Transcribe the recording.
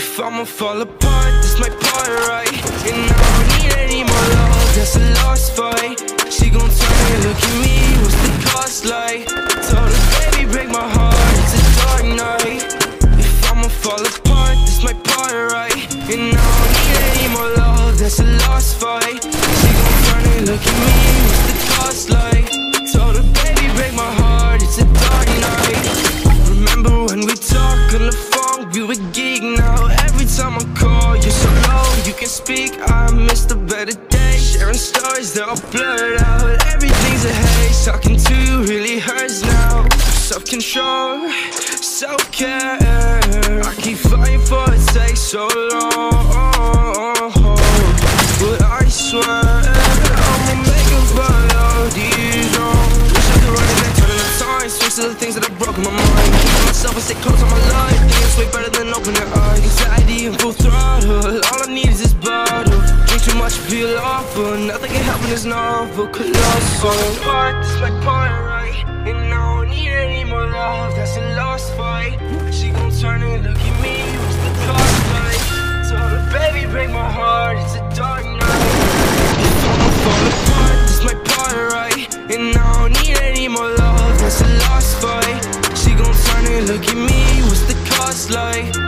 if I'ma fall apart, this my part, right? And I don't need any more love, that's a lost fight. She gon' turn and look at me, what's the cost like? Told her, baby, break my heart, it's a dark night. If I'ma fall apart, this my part, right? And I don't need any more love, that's a lost fight. She gon' turn and look at me, what's the cost like? Told her, baby, break my heart, it's a dark night. Remember when we talked on the phone, we were geek now. Every time I call, you're so low, you can speak. I miss the better days, sharing stories, they're all blurred out. Everything's a haze, talking to you really hurts now. Self-control, self-care, I keep fighting for it, takes so long. But I swear, I'ma make it right out these wrongs. Wish I could run it back, turning the time, switch to the things that I broke in my mind. Keep myself and stay close on my life, think it's way better than open the eyes. Full throttle, all I need is this bottle. Drink too much, feel awful. Nothing can help in this novel, colossal. But this my part, right? And I don't need any more love, that's a lost fight. She gon' turn and look at me, what's the cost like? Told her, baby, break my heart, it's a dark night. If I'ma fall apart, this my part, right? And I don't need any more love, that's a lost fight. She gon' turn and look at me, what's the cost like?